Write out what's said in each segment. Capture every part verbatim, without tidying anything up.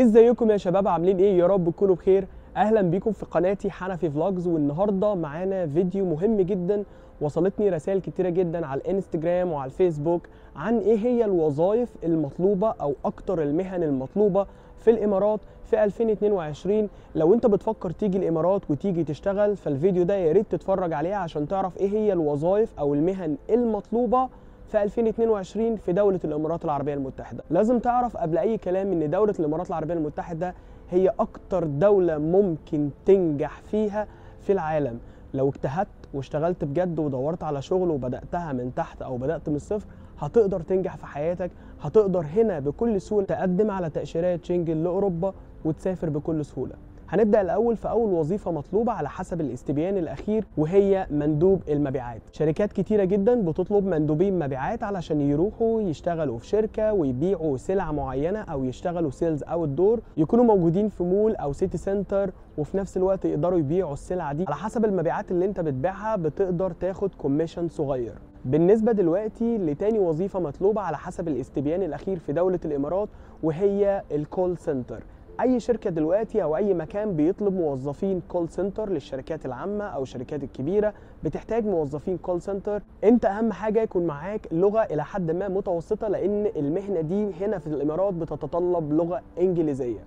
ازيكم يا شباب؟ عاملين ايه؟ يا رب تكونوا بخير. اهلا بيكم في قناتي حنفي فلوجز، والنهارده معانا فيديو مهم جدا. وصلتني رسائل كتيره جدا على الانستجرام وعلى الفيسبوك عن ايه هي الوظائف المطلوبه او اكتر المهن المطلوبه في الامارات في ألفين واثنين وعشرين. لو انت بتفكر تيجي الامارات وتيجي تشتغل، فالفيديو ده يا ريت تتفرج عليه عشان تعرف ايه هي الوظائف او المهن المطلوبه في ألفين واثنين وعشرين في دولة الإمارات العربية المتحدة. لازم تعرف قبل أي كلام إن دولة الإمارات العربية المتحدة هي أكتر دولة ممكن تنجح فيها في العالم. لو اجتهدت واشتغلت بجد ودورت على شغل وبدأتها من تحت أو بدأت من الصفر، هتقدر تنجح في حياتك، هتقدر هنا بكل سهولة تقدم على تأشيرات شنجن لأوروبا وتسافر بكل سهولة. هنبدأ الأول في أول وظيفة مطلوبة على حسب الاستبيان الأخير، وهي مندوب المبيعات. شركات كتيرة جدا بتطلب مندوبين مبيعات علشان يروحوا يشتغلوا في شركة ويبيعوا سلعة معينة أو يشتغلوا سيلز أوت دور، يكونوا موجودين في مول أو سيتي سنتر، وفي نفس الوقت يقدروا يبيعوا السلعة دي. على حسب المبيعات اللي انت بتبيعها بتقدر تاخد كوميشن صغير. بالنسبة دلوقتي لتاني وظيفة مطلوبة على حسب الاستبيان الأخير في دولة الإمارات، وهي الكول سنتر. اي شركه دلوقتي او اي مكان بيطلب موظفين كول سنتر للشركات العامه او الشركات الكبيره، بتحتاج موظفين كول سنتر. انت اهم حاجه يكون معاك لغه الى حد ما متوسطه، لان المهنه دي هنا في الامارات بتتطلب لغه انجليزيه.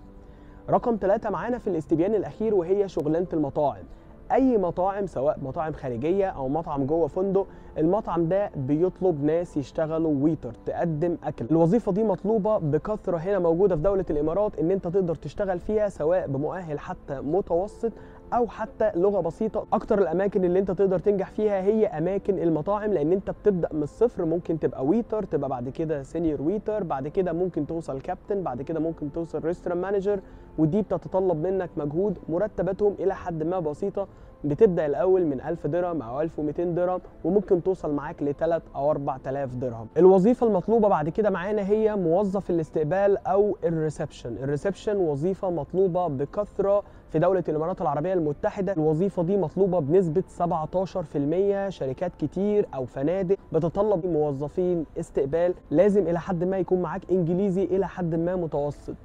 رقم ثلاثة معانا في الاستبيان الاخير، وهي شغلانه المطاعم. اي مطاعم سواء مطاعم خارجيه او مطعم جوه فندق، المطعم ده بيطلب ناس يشتغلوا ويتر، تقدم اكل. الوظيفه دي مطلوبه بكثره هنا، موجوده في دوله الامارات، ان انت تقدر تشتغل فيها سواء بمؤهل حتى متوسط او حتى لغه بسيطه. اكتر الاماكن اللي انت تقدر تنجح فيها هي اماكن المطاعم، لان انت بتبدا من الصفر. ممكن تبقى ويتر، تبقى بعد كده سينيور ويتر، بعد كده ممكن توصل كابتن، بعد كده ممكن توصل ريستوران مانجر، ودي بتتطلب منك مجهود. مرتباتهم الى حد ما بسيطه، بتبدا الاول من ألف درهم او ألف ومئتين درهم، وممكن توصل معاك ل ثلاثة او أربعة آلاف درهم. الوظيفه المطلوبه بعد كده معانا هي موظف الاستقبال او الريسبشن. الريسبشن وظيفه مطلوبه بكثره في دوله الامارات العربيه المتحده. الوظيفه دي مطلوبه بنسبه سبعتاشر في المية. شركات كتير او فنادق بتطلب موظفين استقبال. لازم الى حد ما يكون معاك انجليزي الى حد ما متوسط.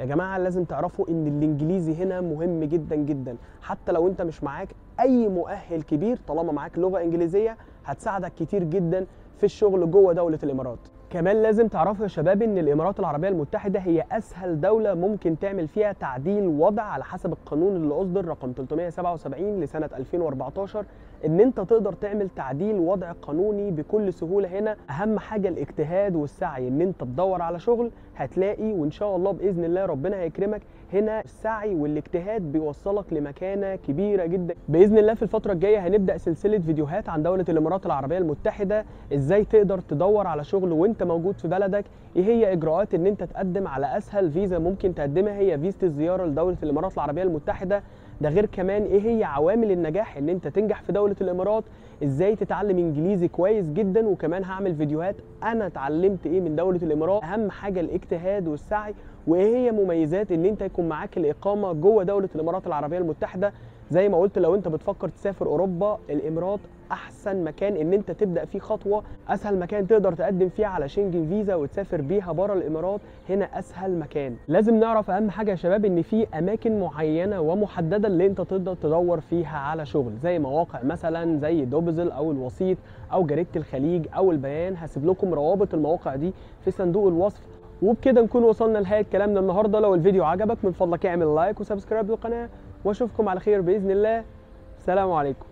يا جماعه لازم تعرفوا ان الانجليزي هنا مهم جدا جدا، حتى لو انت مش معاك اي مؤهل كبير، طالما معاك لغه انجليزيه هتساعدك كتير جدا في الشغل جوه دوله الامارات. كمان لازم تعرفوا يا شباب ان الامارات العربيه المتحده هي اسهل دوله ممكن تعمل فيها تعديل وضع على حسب القانون اللي اصدر رقم ثلاثمية سبعة وسبعين لسنه ألفين وأربعتاشر، ان انت تقدر تعمل تعديل وضع قانوني بكل سهوله هنا. اهم حاجه الاجتهاد والسعي، ان انت تدور على شغل هتلاقي، وان شاء الله باذن الله ربنا هيكرمك. هنا السعي والاجتهاد بيوصلك لمكانه كبيره جدا باذن الله. في الفتره الجايه هنبدا سلسله فيديوهات عن دوله الامارات العربيه المتحده، ازاي تقدر تدور على شغل وانت موجود في بلدك، ايه هي اجراءات ان انت تقدم على اسهل فيزا ممكن تقدمها، هي فيزا الزياره لدوله الامارات العربيه المتحده. ده غير كمان ايه هي عوامل النجاح ان انت تنجح في دوله الامارات، ازاي تتعلم انجليزي كويس جدا. وكمان هعمل فيديوهات انا اتعلمت ايه من دوله الامارات. اهم حاجه الاجتهاد والسعي، وايه هي مميزات ان انت يكون معاك الاقامه جوه دوله الامارات العربيه المتحده. زي ما قلت، لو انت بتفكر تسافر اوروبا، الامارات احسن مكان ان انت تبدا فيه خطوه، اسهل مكان تقدر تقدم فيه على شنجن فيزا وتسافر بيها بره الامارات، هنا اسهل مكان. لازم نعرف اهم حاجه يا شباب ان في اماكن معينه ومحدده اللي انت تقدر تدور فيها على شغل، زي مواقع مثلا زي دوبزل او الوسيط او جريده الخليج او البيان. هسيب لكم روابط المواقع دي في صندوق الوصف. وبكده نكون وصلنا لنهايه كلامنا النهارده. لو الفيديو عجبك من فضلك اعمل لايك وسبسكرايب للقناه، واشوفكم على خير باذن الله. سلام عليكم.